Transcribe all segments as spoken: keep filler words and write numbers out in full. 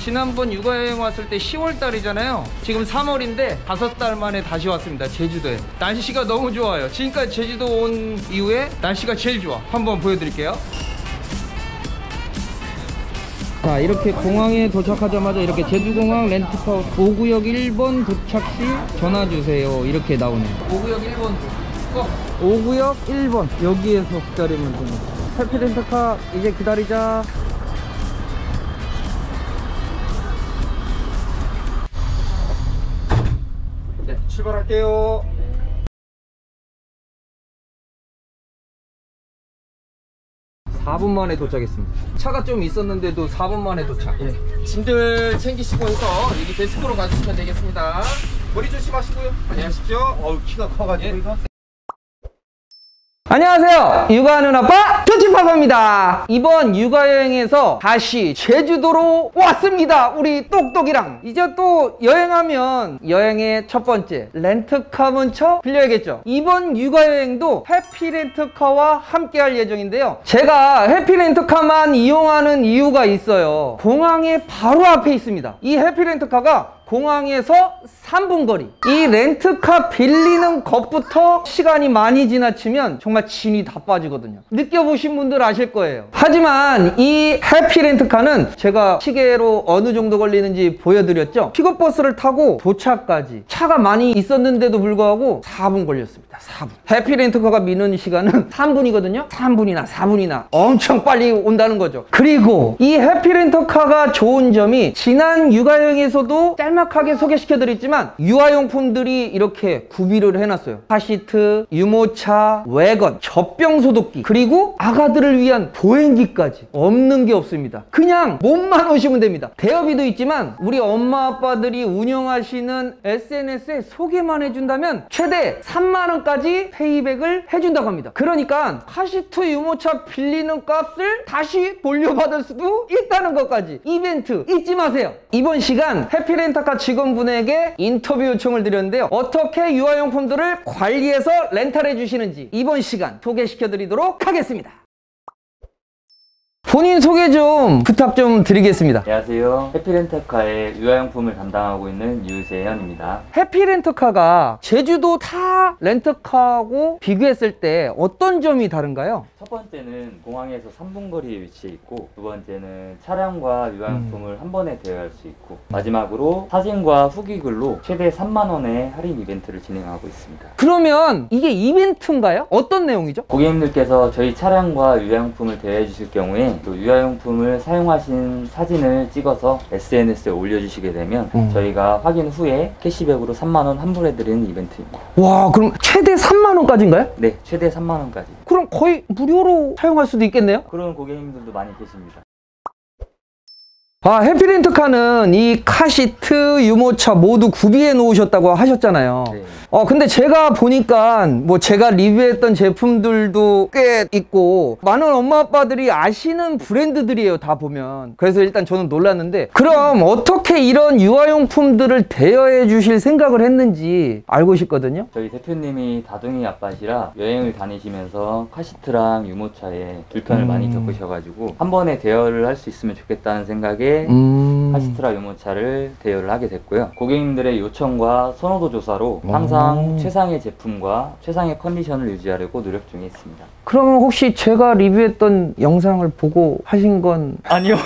지난번 육아여행 왔을 때 시월달이잖아요. 지금 삼월인데 다섯 달 만에 다시 왔습니다. 제주도에. 날씨가 너무 좋아요. 지금까지 제주도 온 이후에 날씨가 제일 좋아. 한번 보여드릴게요. 자, 이렇게 공항에 도착하자마자 이렇게 제주공항 렌트카 오구역 일 번 도착 시 전화주세요. 이렇게 나오네요. 오구역 일 번. 어. 오구역 일 번. 여기에서 기다리면 됩니다. 해피렌트카 이제 기다리자. 출발할게요. 사 분 만에 도착했습니다. 차가 좀 있었는데도 사 분 만에 도착. 네. 짐들 챙기시고 해서 여기 데스크로 가주시면 되겠습니다. 머리 조심하시고요. 안녕하십시오. 어우, 키가 커가지고. 네. 안녕하세요, 육아하는 아빠 도치파파입니다. 이번 육아여행에서 다시 제주도로 왔습니다. 우리 똑똑이랑 이제 또 여행하면 여행의 첫 번째 렌트카 먼저 빌려야겠죠. 이번 육아여행도 해피렌트카와 함께 할 예정인데요, 제가 해피렌트카만 이용하는 이유가 있어요. 공항에 바로 앞에 있습니다. 이 해피렌트카가 공항에서 삼 분 거리. 이 렌트카 빌리는 것부터 시간이 많이 지나치면 정말 진이 다 빠지거든요. 느껴보신 분들 아실 거예요. 하지만 이 해피렌트카는 제가 시계로 어느 정도 걸리는지 보여드렸죠. 픽업버스를 타고 도착까지 차가 많이 있었는데도 불구하고 사 분 걸렸습니다. 사 분. 해피렌트카가 미는 시간은 삼 분이거든요 삼 분이나 사 분이나 엄청 빨리 온다는 거죠. 그리고 이 해피렌트카가 좋은 점이 지난 육아여행에서도 짤 짤막하게 소개시켜드렸지만 유아용품들이 이렇게 구비를 해놨어요. 카시트, 유모차, 외건, 젖병소독기, 그리고 아가들을 위한 보행기까지. 없는 게 없습니다. 그냥 몸만 오시면 됩니다. 대여비도 있지만 우리 엄마 아빠들이 운영하시는 에스엔에스에 소개만 해준다면 최대 삼만 원까지 페이백을 해준다고 합니다. 그러니까 카시트, 유모차 빌리는 값을 다시 돌려받을 수도 있다는 것까지. 이벤트 잊지 마세요. 이번 시간 해피렌트카 직원분에게 인터뷰 요청을 드렸는데요, 어떻게 유아용품들을 관리해서 렌탈해 주시는지 이번 시간 소개시켜 드리도록 하겠습니다. 본인 소개 좀 부탁 좀 드리겠습니다. 안녕하세요, 해피렌트카의 유아용품을 담당하고 있는 유재현입니다. 해피렌트카가 제주도 타 렌트카하고 비교했을 때 어떤 점이 다른가요? 첫 번째는 공항에서 삼 분 거리에 위치해 있고, 두 번째는 차량과 유아용품을 음. 한 번에 대여할 수 있고, 마지막으로 사진과 후기글로 최대 삼만 원의 할인 이벤트를 진행하고 있습니다. 그러면 이게 이벤트인가요? 어떤 내용이죠? 고객님들께서 저희 차량과 유아용품을 대여해 주실 경우에 또 유아용품을 사용하신 사진을 찍어서 에스엔에스에 올려주시게 되면 음. 저희가 확인 후에 캐시백으로 삼만 원 환불해드리는 이벤트입니다. 와, 그럼 최대 삼만 원까지인가요? 네, 최대 삼만 원까지. 그럼 거의 무료로 사용할 수도 있겠네요? 그런 고객님들도 많이 계십니다. 아, 해피렌트카는 이 카시트, 유모차 모두 구비해 놓으셨다고 하셨잖아요. 네. 어, 근데 제가 보니까 뭐 제가 리뷰했던 제품들도 꽤 있고 많은 엄마 아빠들이 아시는 브랜드들이에요, 다 보면. 그래서 일단 저는 놀랐는데, 그럼 어떻게 이런 유아용품들을 대여해 주실 생각을 했는지 알고 싶거든요. 저희 대표님이 다둥이 아빠시라 여행을 다니시면서 카시트랑 유모차에 불편을 음... 많이 겪으셔가지고 한 번에 대여를 할 수 있으면 좋겠다는 생각에 음... 카시트라 유모차를 대여를 하게 됐고요. 고객님들의 요청과 선호도 조사로 항상 최상의 제품과 최상의 컨디션을 유지하려고 노력 중에 있습니다. 그러면 혹시 제가 리뷰했던 영상을 보고 하신 건? 아니요.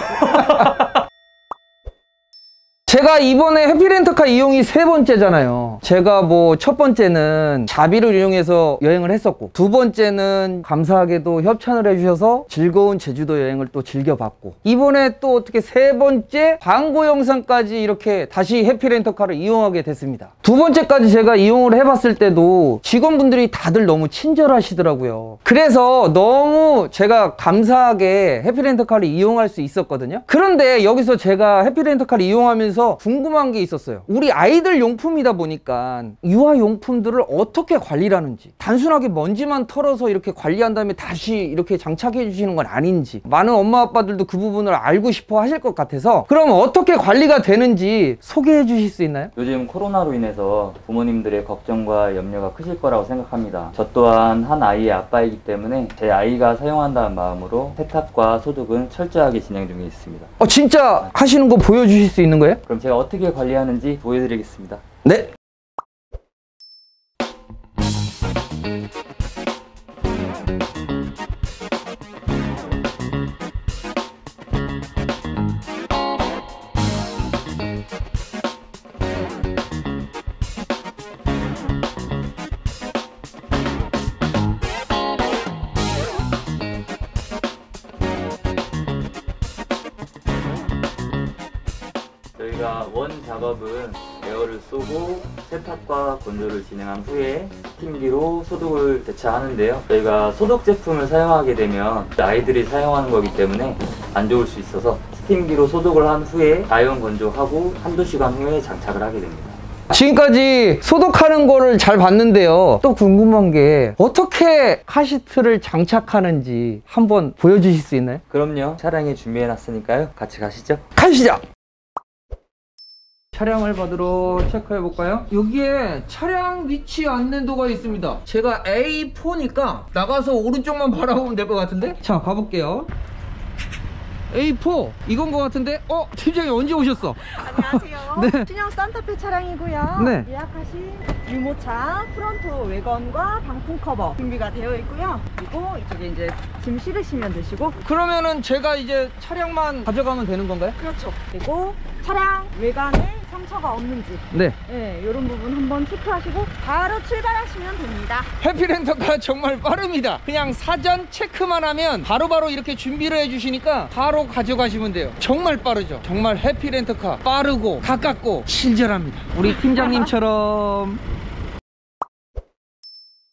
제가 이번에 해피렌트카 이용이 세 번째잖아요. 제가 뭐 첫 번째는 자비를 이용해서 여행을 했었고, 두 번째는 감사하게도 협찬을 해주셔서 즐거운 제주도 여행을 또 즐겨봤고, 이번에 또 어떻게 세 번째 광고 영상까지 이렇게 다시 해피렌트카를 이용하게 됐습니다. 두 번째까지 제가 이용을 해봤을 때도 직원분들이 다들 너무 친절하시더라고요. 그래서 너무 제가 감사하게 해피렌트카를 이용할 수 있었거든요. 그런데 여기서 제가 해피렌트카를 이용하면서 궁금한 게 있었어요. 우리 아이들 용품이다 보니까 유아용품들을 어떻게 관리를 하는지, 단순하게 먼지만 털어서 이렇게 관리한 다음에 다시 이렇게 장착해 주시는 건 아닌지, 많은 엄마 아빠들도 그 부분을 알고 싶어 하실 것 같아서, 그럼 어떻게 관리가 되는지 소개해 주실 수 있나요? 요즘 코로나로 인해서 부모님들의 걱정과 염려가 크실 거라고 생각합니다. 저 또한 한 아이의 아빠이기 때문에 제 아이가 사용한다는 마음으로 세탁과 소독은 철저하게 진행 중에 있습니다. 어, 진짜 하시는 거 보여주실 수 있는 거예요? 그럼 제가 어떻게 관리하는지 보여드리겠습니다. 네. 저희가 원 작업은 에어를 쏘고 세탁과 건조를 진행한 후에 스팀기로 소독을 대체하는데요, 저희가 소독 제품을 사용하게 되면 아이들이 사용하는 거기 때문에 안 좋을 수 있어서 스팀기로 소독을 한 후에 자연 건조하고 한두 시간 후에 장착을 하게 됩니다. 지금까지 소독하는 거를 잘 봤는데요, 또 궁금한 게 어떻게 카시트를 장착하는지 한번 보여주실 수 있나요? 그럼요. 차량에 준비해놨으니까요. 같이 가시죠. 가시죠. 차량을 받으러 체크해 볼까요? 여기에 차량 위치 안내도가 있습니다. 제가 에이 포니까 나가서 오른쪽만 바라보면 될 것 같은데? 자, 가볼게요. 에이 포 이건 것 같은데? 어? 팀장님 언제 오셨어? 안녕하세요. 네. 신형 산타페 차량이고요. 네. 예약하신 유모차 프론트 외관과 방풍 커버 준비가 되어 있고요. 그리고 이쪽에 이제 짐 실으시면 되시고. 그러면은 제가 이제 차량만 가져가면 되는 건가요? 그렇죠. 그리고 차량 외관에 상처가 없는지, 네, 네, 이런 부분 한번 체크하시고 바로 출발하시면 됩니다. 해피렌터카 정말 빠릅니다. 그냥 사전 체크만 하면 바로바로 이렇게 준비를 해주시니까 바로 가져가시면 돼요. 정말 빠르죠. 정말 해피렌터카 빠르고 가깝고 친절합니다. 우리 팀장님처럼.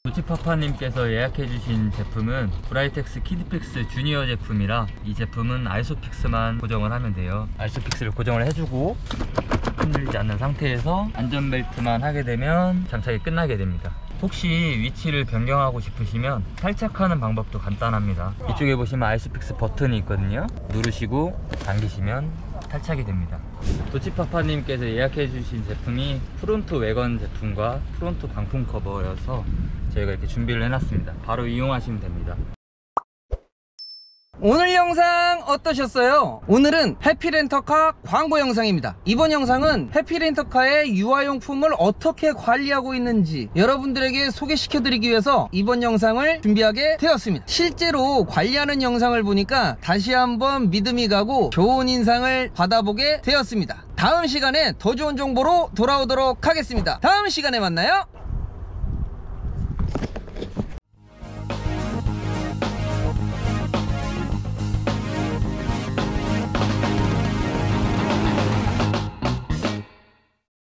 도치파파님께서 예약해주신 제품은 브라이텍스 키드픽스 주니어 제품이라 이 제품은 아이소픽스만 고정을 하면 돼요. 아이소픽스를 고정을 해주고 흔들리지 않는 상태에서 안전벨트만 하게 되면 장착이 끝나게 됩니다. 혹시 위치를 변경하고 싶으시면 탈착하는 방법도 간단합니다. 이쪽에 보시면 아이소픽스 버튼이 있거든요. 누르시고 당기시면 탈착이 됩니다. 도치파파님께서 예약해주신 제품이 프론트 외관 제품과 프론트 방풍 커버여서 저희가 이렇게 준비를 해놨습니다. 바로 이용하시면 됩니다. 오늘 영상 어떠셨어요? 오늘은 해피렌터카 광고 영상입니다. 이번 영상은 해피렌터카의 유아용품을 어떻게 관리하고 있는지 여러분들에게 소개시켜드리기 위해서 이번 영상을 준비하게 되었습니다. 실제로 관리하는 영상을 보니까 다시 한번 믿음이 가고 좋은 인상을 받아보게 되었습니다. 다음 시간에 더 좋은 정보로 돌아오도록 하겠습니다. 다음 시간에 만나요.